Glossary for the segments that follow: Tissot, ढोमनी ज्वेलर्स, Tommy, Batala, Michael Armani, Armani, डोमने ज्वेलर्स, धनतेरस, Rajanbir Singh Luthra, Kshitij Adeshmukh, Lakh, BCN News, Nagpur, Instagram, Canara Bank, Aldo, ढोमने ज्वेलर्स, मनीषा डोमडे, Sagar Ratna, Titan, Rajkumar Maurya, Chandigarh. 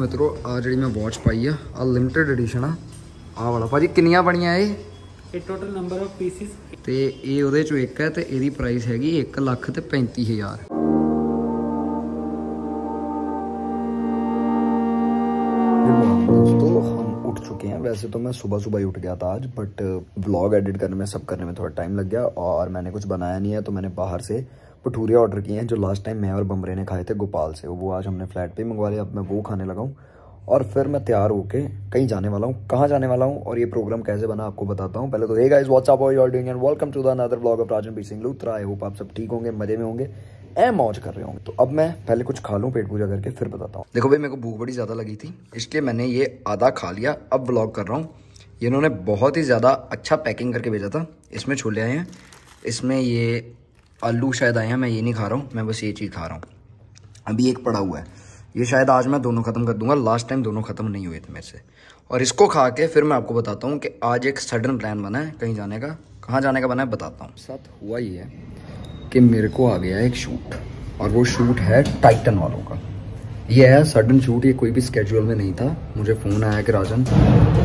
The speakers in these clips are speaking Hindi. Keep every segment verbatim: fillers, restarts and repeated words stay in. मित्रों आ जी मैं वॉच पाई है आ लिमिटेड एडिशन आ आ वाला भाजी किनिया बनिया है ये टोटल नंबर ऑफ पीसिस ते ये ओदे चो एक है ते एदी प्राइस हैगी एक लाख ते पैंती हज़ार। दोस्तों हम उठ चुके हैं, वैसे तो मैं सुबह सुबह ही उठ गया था आज, बट व्लॉग एडिट करने में सब करने में थोड़ा टाइम लग गया और मैंने कुछ बनाया नहीं है, तो मैंने बाहर से भटूरे ऑर्डर किए हैं जो लास्ट टाइम मैं और बमरे ने खाए थे गोपाल से, वो आज हमने फ्लैट पे मंगवा लिया। अब मैं वो खाने लगा हूँ और फिर मैं तैयार होके कहीं जाने वाला हूँ। कहाँ जाने वाला हूँ और ये प्रोग्राम कैसे बना आपको बताता हूँ। पहले तो hey guys what's up how you are doing and welcome to the another vlog of Rajanbir Singh Luthra. I hope आप सब ठीक होंगे, मजे में होंगे, ए मौज कर रहे होंगे। तो अब मैं पहले कुछ खा लूँ पेट पूजा करके, फिर बताता हूँ। देखो भाई मेरे को भूख बड़ी ज़्यादा लगी थी इसलिए मैंने ये आधा खा लिया, अब व्लॉग कर रहा हूँ। इन्होंने बहुत ही ज़्यादा अच्छा पैकिंग करके भेजा था, इसमें छोले आए हैं, इसमें ये आलू शायद आए हैं, मैं ये नहीं खा रहा हूँ, मैं बस ये चीज़ खा रहा हूँ। अभी एक पड़ा हुआ है, ये शायद आज मैं दोनों ख़त्म कर दूंगा, लास्ट टाइम दोनों ख़त्म नहीं हुए थे मेरे से। और इसको खा के फिर मैं आपको बताता हूँ कि आज एक सडन प्लान बना है कहीं जाने का, कहाँ जाने का बना है बताता हूँ। साथ हुआ ये है कि मेरे को आ गया है एक शूट और वो शूट है टाइटन वालों का। ये है सडन शूट, ये कोई भी स्केड्यूल में नहीं था। मुझे फ़ोन आया कि Rajan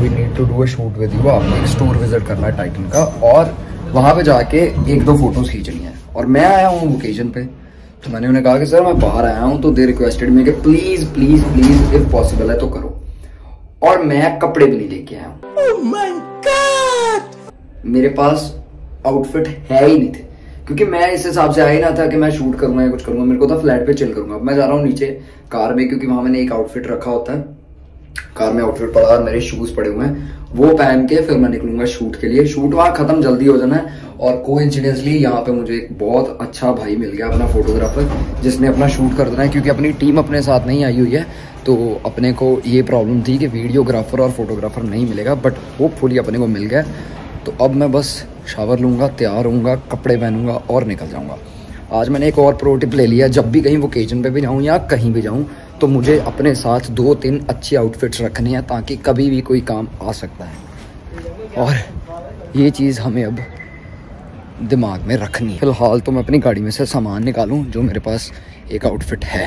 we need to do a shoot with you, आपको एक स्टोर विजिट करना है टाइटन का और वहाँ पे जाके एक दो फोटोज़ खींचनी है। और मैं आया हूँ ओकेजन पे, तो मैंने उन्हें कहा कि सर मैं बाहर आया हूँ, तो दे रिक्वेस्टेड मी कि please please please if possible है तो करो। और मैं कपड़े भी नहीं लेके आया हूँ, ओह माय गॉड, मेरे पास आउटफिट है ही नहीं थे, क्योंकि मैं इस हिसाब से आया ही ना था कि मैं शूट करूँगा या कुछ करूँगा। मेरे को था फ्लैट पे चिल करूँगा। अब मैं जा रहा हूँ नीचे कार में, क्योंकि वहाँ मैंने एक आउटफिट रखा होता है, कार में आउटफिट पड़ा और मेरे शूज पड़े हुए हैं, वो पहन के फिर मैं निकलूंगा शूट के लिए। शूट वहाँ खत्म जल्दी हो जाना है। और कोइंसिडेंटली यहाँ पे मुझे एक बहुत अच्छा भाई मिल गया अपना फोटोग्राफर, जिसने अपना शूट कर देना है, क्योंकि अपनी टीम अपने साथ नहीं आई हुई है, तो अपने को ये प्रॉब्लम थी कि वीडियोग्राफर और फोटोग्राफर नहीं मिलेगा, बट होपफुली अपने को मिल गया। तो अब मैं बस शावर लूँगा, तैयार होऊंगा, कपड़े पहनूंगा और निकल जाऊँगा। आज मैंने एक और प्रो टिप ले लिया, जब भी कहीं वोकेजन पे भी जाऊँ या कहीं भी जाऊँ तो मुझे अपने साथ दो तीन अच्छे आउटफिट्स रखने हैं, ताकि कभी भी कोई काम आ सकता है और ये चीज़ हमें अब दिमाग में रखनी है। फिलहाल तो मैं अपनी गाड़ी में से सामान निकालूं जो मेरे पास एक आउटफिट है।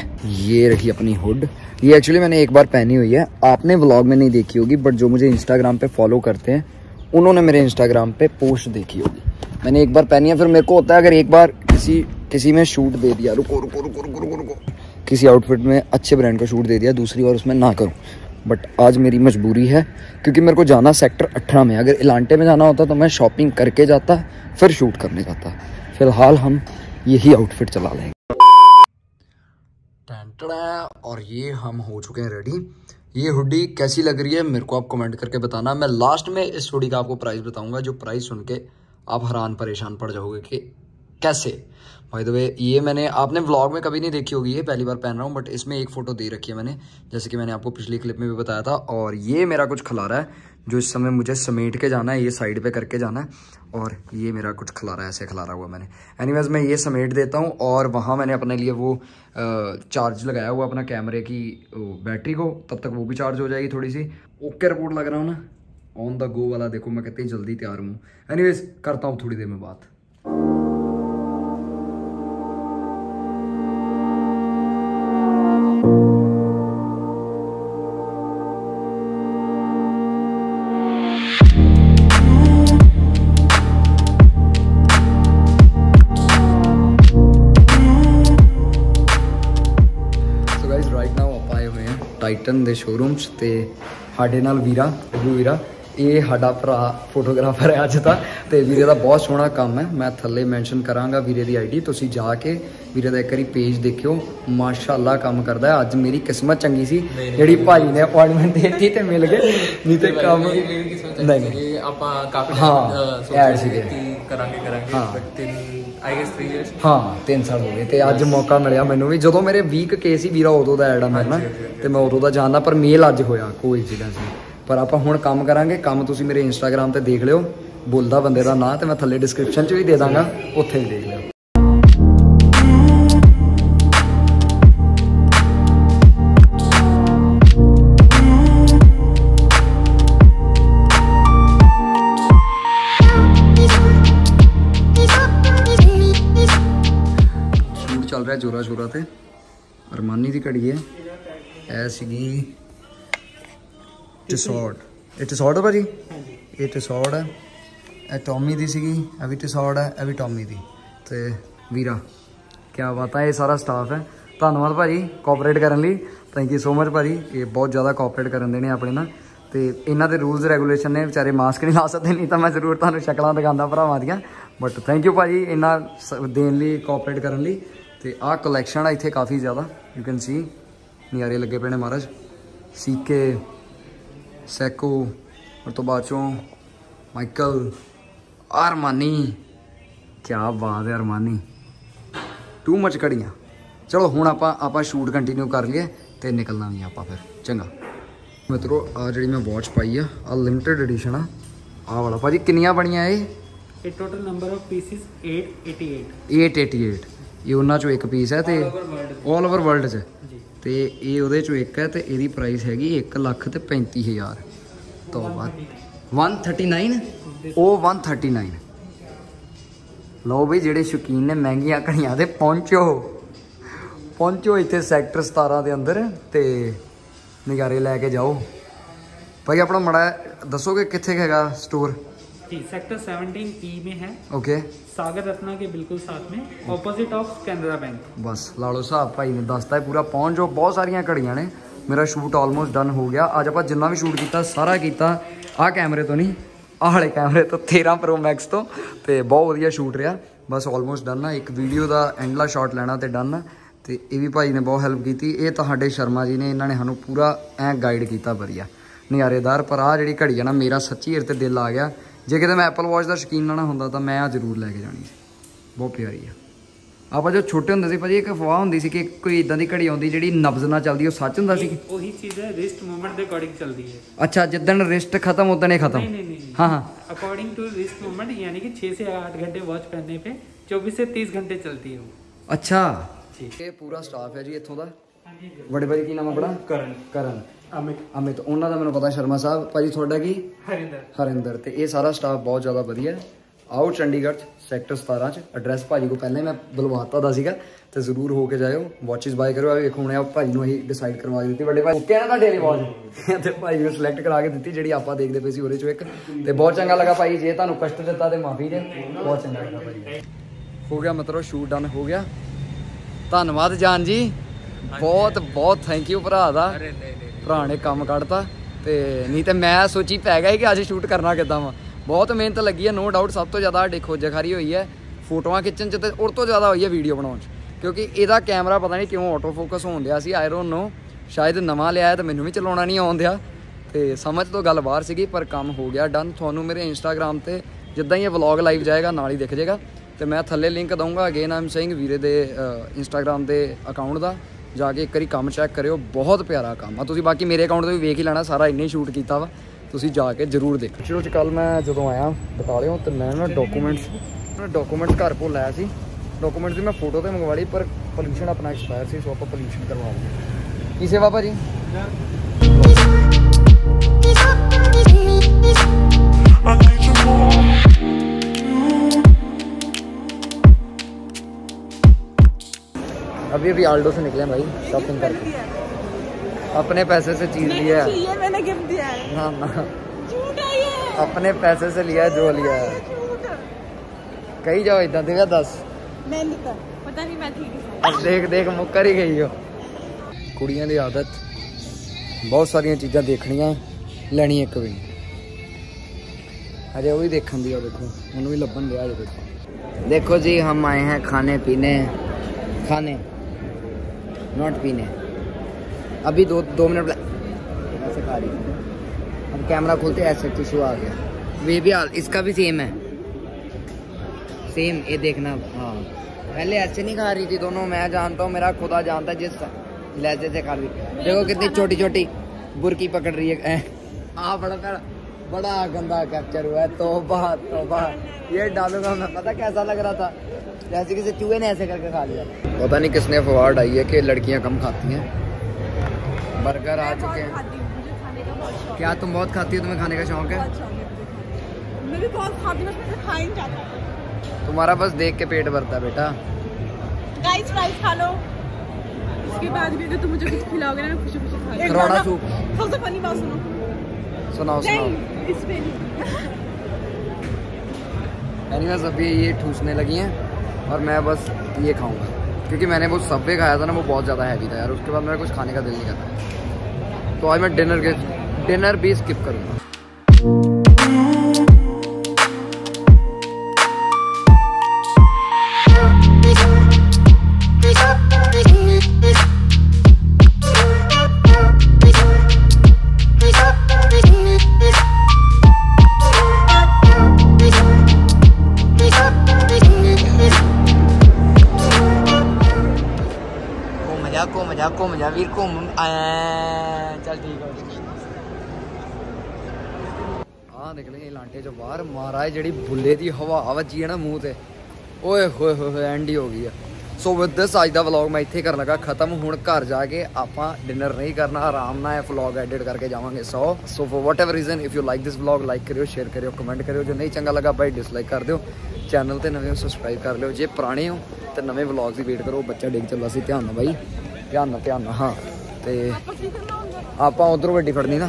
ये रही अपनी हुड, ये एक्चुअली मैंने एक बार पहनी हुई है, आपने व्लॉग में नहीं देखी होगी, बट जो मुझे इंस्टाग्राम पर फॉलो करते हैं उन्होंने मेरे इंस्टाग्राम पर पोस्ट देखी होगी। मैंने एक बार पहनी है, फिर मेरे को होता है अगर एक बार किसी किसी में शूट दे दिया, रुको रुको रुको रुको रुको रुको किसी आउटफिट में अच्छे ब्रांड को शूट दे दिया, दूसरी बार उसमें ना करूं, बट आज मेरी मजबूरी है क्योंकि मेरे को जाना सेक्टर अठारह में। अगर इलांटे में जाना होता तो मैं शॉपिंग करके जाता फिर शूट करने जाता, फिलहाल हम यही आउटफिट चला लेंगे। और ये हम हो चुके हैं रेडी। ये हुडी कैसी लग रही है मेरे को आप कमेंट करके बताना, मैं लास्ट में इस हुडी का आपको प्राइस बताऊँगा, जो प्राइस सुन के आप हैरान परेशान पड़ जाओगे कि कैसे। भाई तो ये मैंने आपने व्लॉग में कभी नहीं देखी होगी, ये पहली बार पहन रहा हूँ, बट इसमें एक फ़ोटो दे रखी है मैंने, जैसे कि मैंने आपको पिछली क्लिप में भी बताया था। और ये मेरा कुछ खलारा है जो इस समय मुझे समेट के जाना है, ये साइड पे करके जाना है, और ये मेरा कुछ खलारा ऐसे खलारा हुआ मैंने। एनीवेज मैं ये समेट देता हूँ और वहाँ मैंने अपने लिए वो चार्ज लगाया हुआ अपना कैमरे की बैटरी को, तब तक वो भी चार्ज हो जाएगी थोड़ी सी। ओके रिपोर्ट लग रहा हूँ ना ऑन द गो वाला, देखो मैं कितनी जल्दी तैयार हूँ। एनीवेज करता हूँ थोड़ी देर में बात। टाइटन के शोरूम्स ते साडे नाल वीरा अबू वीरा ये साडा भरा फोटोग्राफर है अज का, तो वीरे का बहुत सोहना काम है, मैं थले मैनशन कराँगा वीरे की आई डी, तुसी जाके वीरे का एक बार पेज देखियो, माशाल्लाह काम करता है। अज मेरी किस्मत चंगी सी जी भाई ने अपॉइंटमेंट देती तो मिल गए, नहीं तो काम नहीं हाँ हाँ तीन साल हो गए, तो अज मौका मिले मैनू भी, जो मेरे वीक के सी वीरा उदों का ऐड आना तो मैं उदों का जाना, पर मेल अज होया कोई चीज़ नहीं। पर आप हुण काम करांगे, काम तुसी मेरे इंस्टाग्राम ते देख लियो, बोलदा बंदे दा नाम ते मैं थल्ले डिस्क्रिप्शन च भी दे दांगा, उत्थे भी देख लियो। जोरा जोरा ते अरमानी की घड़ी है ऐसी टिसॉट। टिसॉट है भाजी, ये टिसॉट है, यह टॉमी की सी, यह भी टिसॉट है, यह भी टॉमी की। तो वीरा क्या बात है, ये सारा स्टाफ है। धन्यवाद भाजी कोऑपरेट करने लिए, थैंक यू सो मच भाजी। ये बहुत ज़्यादा कोऑपरेट करन देने अपने ना, तो इन्हों के रूल्स रेगूलेशन ने बेचारे मास्क नहीं ला सकते, नहीं तो मैं जरूर तुम्हें शक्ल दिखा भरावां दियां। बट थैंक यू भाजी इन्ना देन लिए, कोऑपरेट करन लिए। तो आ कलैक्शन आ इत्थे काफ़ी ज़्यादा, यू कैन सी नज़ारे लगे पे ने महाराज। सीके सैको और तो बाद चों माइकल आरमानी, क्या बात है आरमानी, टू मच घड़ियाँ। चलो हूँ आप आप शूट कंटिन्यू कर लिए तो निकलना भी आप फिर चंगा। मित्रों आ जी मैं वॉच पाई है, आ लिमिटेड एडिशन आ, आ वाला भाजी किनिया बनिया है? Total number of pieces eight eighty eight eight eighty eight. ये उन्होंने एक पीस है, तो ऑल ओवर वर्ल्ड च, तो ये वो एक है, तो यदि प्राइस हैगी एक लख तो पैंती हज़ार तो बाद one thirty nine O one thirty nine लो भी जोड़े शौकीन ने महंगिया घड़िया से पहुँचो पहुँचो इतने सैक्टर सतारा के अंदर, तो नज़ारे लैके जाओ भाई। अपना माड़ा दसोगे कितने का है स्टोर? सेक्टर सत्रह ई में है। ओके, सागर रत्ना के बिल्कुल साथ में, ऑपोजिट ऑफ कैनरा बैंक। बस ला लो साहब भाई ने दसता है पूरा, पहुँच जाओ। बहुत सारिया घड़िया ने, मेरा शूट ऑलमोस्ट डन हो गया। अज आप जिन्ना भी शूट किया सारा किया आ कैमरे तो नहीं, आले कैमरे तो तेरह प्रो मैक्स तो, तो बहुत वधिया शूट रहा। बस ऑलमोस्ट डन ना, एक वीडियो का एंडला शॉट लैना तो डन ना। तो ये भी भाई ने बहुत हैल्प की, ये तो शर्मा जी ने, इन्होंने सानू पूरा ए गाइड किया वधिया नज़ारेदार। पर आ जी घड़ी है ना, मेरा सच्ची इरते दिल आ गया। जे कि मैं एप्पल वॉच का शौकीन ना होंदा तो मैं आ जरूर लैके जानी सी, बहुत प्यारी है। आप जो छोटे होंगे भाजी एक अफवाह होंदी सी कि कोई इदां दी घड़ी आउंदी जिहड़ी नब्ज ना चलती, वो सच हुंदा सी? ओही चीज़ है, रिस्ट मूवमेंट के अकॉर्डिंग चलती है। अच्छा, जिद्दन रिस्ट खत्म उदन ही खत्म? हाँ हाँ, अकॉर्डिंग टू रिस्ट मूवमेंट, यानी कि छः से आठ घंटे वॉच पहनने पे चौबीस से तीस घंटे चलती है वो। अच्छा, ये पूरा स्टाफ है जी इतों का। बड़े भाई की नाम अपना? करण। करण, अमित। अमित उन्होंने मैंने पता, शर्मा साहब भाजी थोड़ा की? हरिंदर। हरिंदर। तो ये सारा स्टाफ बहुत ज़्यादा वधिया। आओ चंडीगढ़ सैक्टर सतारा च, एड्रैस भाजी को पहले मैं बुलवाता दा सीगा, तो जरूर होके जाओ, वॉचिज बाय करो। वेखो हमने भाजी को अं डिसाइड करवा दी बड़े भाई, ओके ना डेली वॉच तो भाजी को सिलेक्ट करा के दी जी, आप देखते पे वो एक, तो बहुत चंगा लगा भाई। जे तुहानू कष्ट दिता तो माफी जे, बहुत चंगा लगा भाई। हो गया मतलब शूट डन हो गया। धन्यवाद जान जी, बहुत बहुत थैंक यू भरा दा, भरा ने काम कढता। तो नहीं तो मैं सोची पै गया कि अज शूट करना किदां वा। बहुत मेहनत लगी है, नो डाउट। सब तो ज़्यादा देखो जखारी हुई है फोटोआं खिच्चन च, और तो ज़्यादा हुई है वीडियो बनाने च, क्योंकि इहदा कैमरा पता नहीं क्यों ऑटो फोकस होन दिया सी, आई डोंट नो। शायद नवां लिया तो मैनू भी चलाउणा नहीं आउन दिया, तो समझ तो गल बाहर सीगी। पर काम हो गया डन। तुहानू मेरे इंस्टाग्राम ते जिद्दां ही व्लॉग लाइव जाएगा नाल ही दिख जाएगा, तो मैं थल्ले लिंक दूंगा। Again I am saying Veere they Instagram के अकाउंट का जाके एक बारी काम चैक करियो, बहुत प्यारा काम आ। तुसीं बाकी मेरे अकाउंट तो भी वेख ही लैना, सारा इन्ने ही शूट कीता वा, तुसीं जाके जरूर देखो। शुरू च कल मैं जो आया बटालियों, तो मैं ना डॉकूमेंट्स डॉकूमेंट्स घर भुल आया सी। डॉकूमेंट्स की मैं फोटो तो मंगवा ली, पर पोल्यूशन अपना एक्सपायर से, सो आप पोल्यूशन करवा ली। की सेवा भाजी? अभी अभी आल्डो से निकले भाई, शॉपिंग करके अपने पैसे से चीज लिया है। है मैंने गिफ्ट दिया है। ना ना, झूठ है ये, अपने पैसे से लिया है, जो लिया है कही जाओ इतना दिखा दस। मैं निकल, पता नहीं मैं ठीक अब देख देख मुक्कर ही गई हो। कुड़ियां दी आदत, बहुत सारिया चीज़ा देखनिया लैनी एक भी अरे वो भी देखन दी, देखो उन्होंने भी लभन दिया। देखो देखो जी, हम आए हैं खाने पीने, खाने नॉट पीने। अभी दो दो मिनट ऐसे खा रही है, अब कैमरा खोलते ऐसे टिश्यू आ गया। वे भी हाल इसका भी सेम है, सेम ये देखना। हाँ, पहले ऐसे नहीं खा रही थी दोनों, मैं जानता हूँ, मेरा खुदा जानता है, जिस लहजे से खा रही। देखो कितनी छोटी छोटी बुरकी पकड़ रही है। हाँ, बड़ा बड़ा बड़ा गंदा कैप्चर हुआ है। तोबा तोबा, ये डालूंगा मैं। पता कैसा लग रहा था, जैसे किसी चूहे ने ऐसे करके खा लिया। पता नहीं किसने अफवाह आई है कि लड़कियाँ कम खाती हैं। बर्गर आ चुके हैं। क्या तुम बहुत खाती हो? तुम्हें खाने का शौक है? मैं भी बहुत खाती हूं, बस खा ही नहीं जाता। तुम्हारा बस देख के पेट भरता बेटा। गाइस राइस खा लो, इसके बाद भी अगर तुम मुझे कुछ खिलाओगे ना मैं खुशी खुशी खाऊंगी। सबसे फनी बात सुनो, सुनाओ सुनाओ। एनीवेज अभी ये ठूसने लगी हैं और मैं बस ये खाऊंगा क्योंकि मैंने वो सब्वे खाया था ना, वो बहुत ज़्यादा हैवी था यार, उसके बाद मेरा कुछ खाने का दिल नहीं करता। तो आज मैं डिनर के डिनर भी स्किप करूँगा। घूम जा वीर घूम, चल ठीक है हाँ। निकलेंगे लांटे चो बाहर महाराज, जी बुले की हवा वजी है ना मूँह से, ओए होए होए एंड ही हो गई है। सो विद दिस आज का व्लॉग मैं इत्थे कर लगा खत्म। हुण घर जाके आप डिनर नहीं करना, आराम नाल व्लॉग एडिट करके जावांगे सौ। So for whatever reason if you like this vlog like करियो, शेयर करियो, कमेंट करियो। जो नहीं चंगा लगा भाई डिसलाइक कर दियो। चैनल तो नवे हो सबसक्राइब कर लियो, जे पुराने हो तो नवे व्लॉग की वेट करो। बच्चा डिग चला सी, ध्यान भाई ध्यान ध्यान हाँ। तो आप उधरों गड्डी फड़नी ना,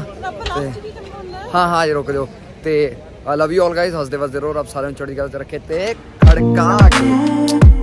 हाँ हाँ जी रोक दो। तो लव यू ऑल गाइज, हंसते वसते रहो, आप सारे चढ़ी गल रखे ते खड़का।